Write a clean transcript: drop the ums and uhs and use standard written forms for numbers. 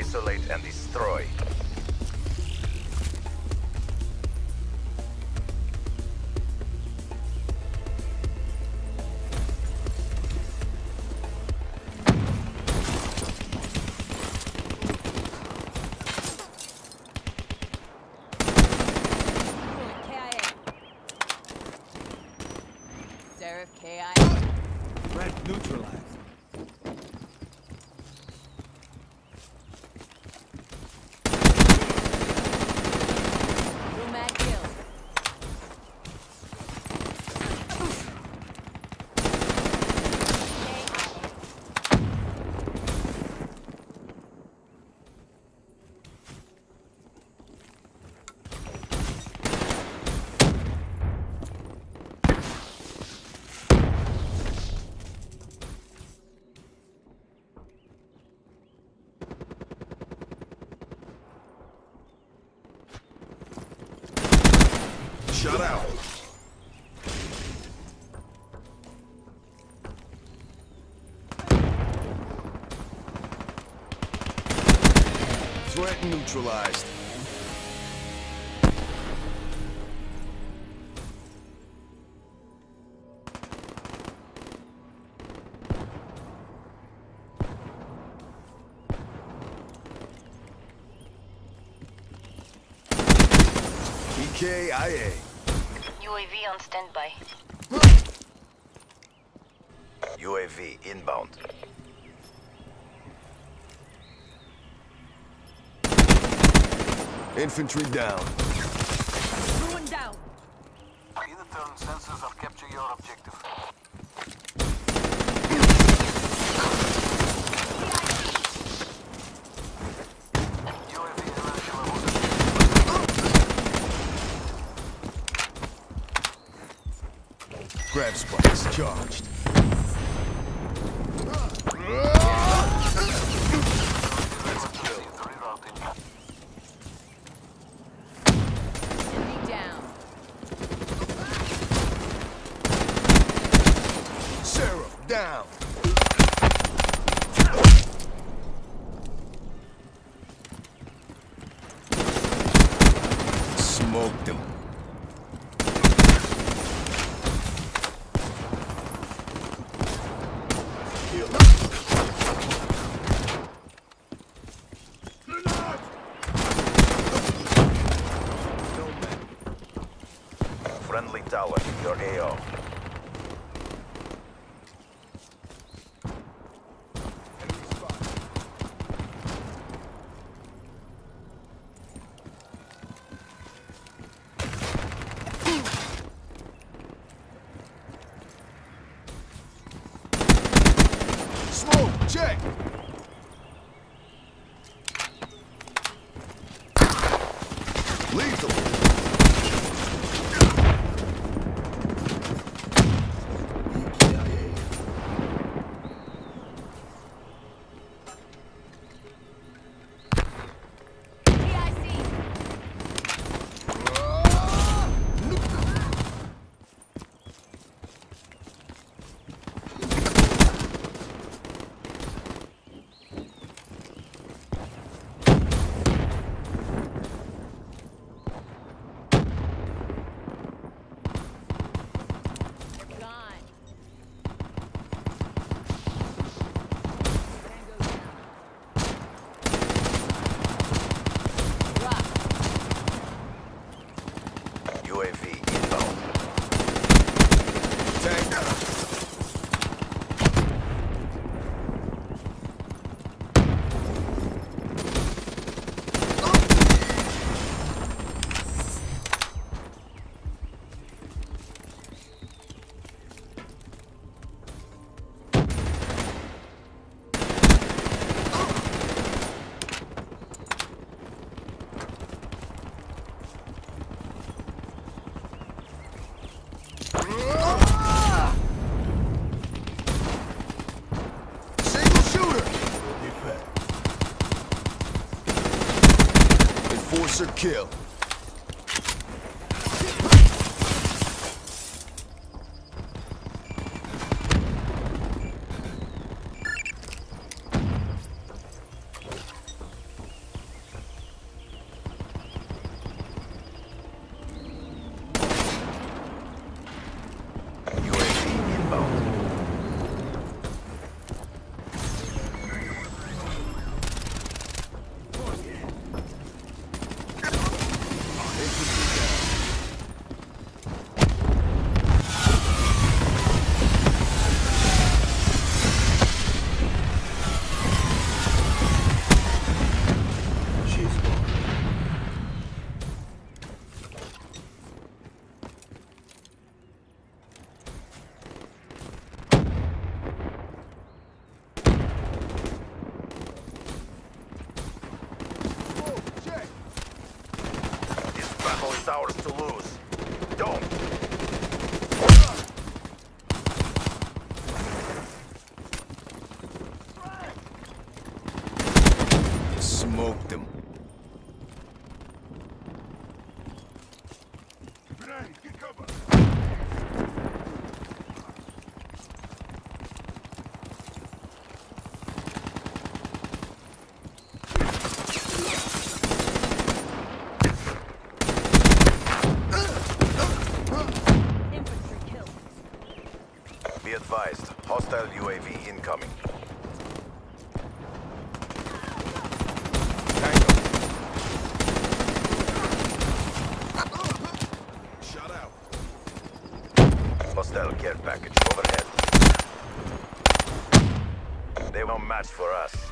isolate and destroy. Red neutralized. Shut out. Threat neutralized. EKIA. UAV on standby. UAV inbound. Infantry down. Ruin down. In turn, sensors have captured your objective. Grab spikes charged. Let's kill. Enemy down. Sarah down. Smoked them. Friendly tower in your AO. Smoke, check! Lethal! Force or kill. It's ours to lose. Don't. Smoked them. Grenade, get cover. Be advised, hostile UAV incoming. Shut out. Hostile care package overhead. They won't match for us.